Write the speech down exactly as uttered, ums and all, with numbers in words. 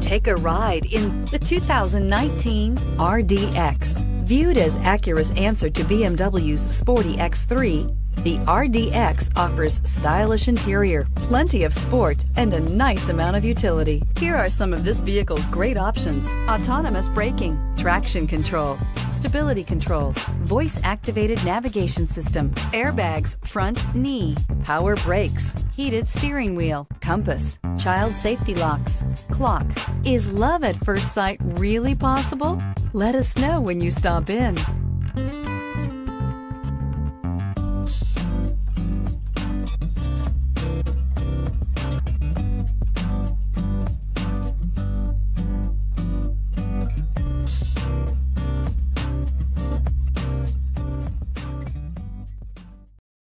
Take a ride in the two thousand nineteen R D X. Viewed as Acura's answer to B M W's sporty X three, the R D X offers stylish interior, plenty of sport, and a nice amount of utility. Here are some of this vehicle's great options: autonomous braking, traction control, stability control, voice-activated navigation system, airbags, front knee, power brakes, heated steering wheel, compass, child safety locks, clock. Is love at first sight really possible? Let us know when you stop in.